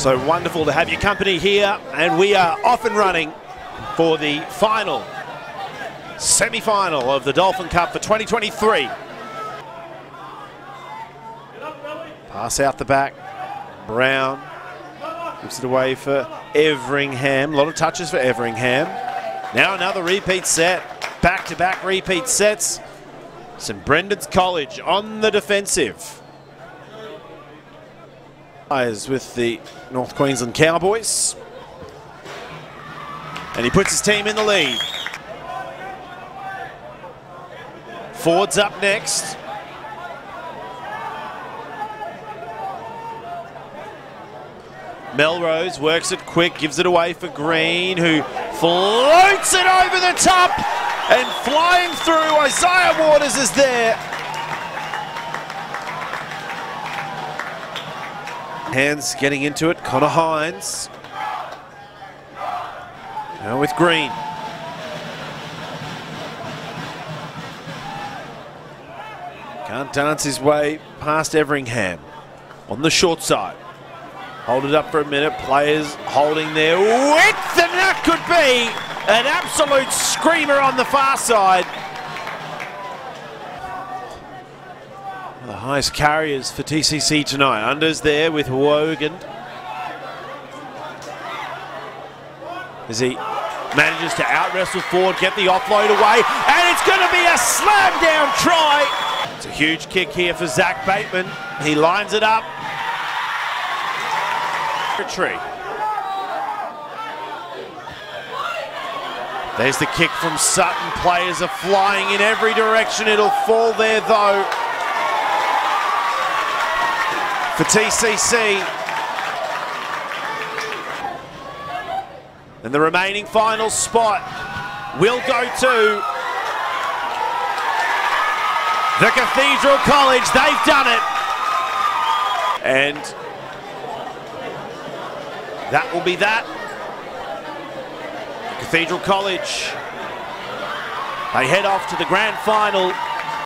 So wonderful to have your company here, and we are off and running for the final, semi-final of the Dolphin Cup for 2023. Pass out the back, Brown gives it away for Everingham. A lot of touches for Everingham. Now another repeat set, back-to-back repeat sets. St Brendan's College on the defensive. Is with the North Queensland Cowboys. And he puts his team in the lead. Ford's up next. Melrose works it quick, gives it away for Green, who floats it over the top and flying through. Isaiah Waters is there. Hands getting into it, Connor Hines. Now with Green. Can't dance his way past Everingham on the short side. Hold it up for a minute, players holding there. Width, and that could be an absolute screamer on the far side. The highest carriers for TCC tonight. Unders there with Wogan. As he manages to out-wrestle Ford, get the offload away, and it's going to be a slam-down try. It's a huge kick here for Zach Bateman. He lines it up. There's the kick from Sutton. Players are flying in every direction. It'll fall there though for TCC. And the remaining final spot will go to the Cathedral College. They've done it. And that will be that. Cathedral College. They head off to the grand final.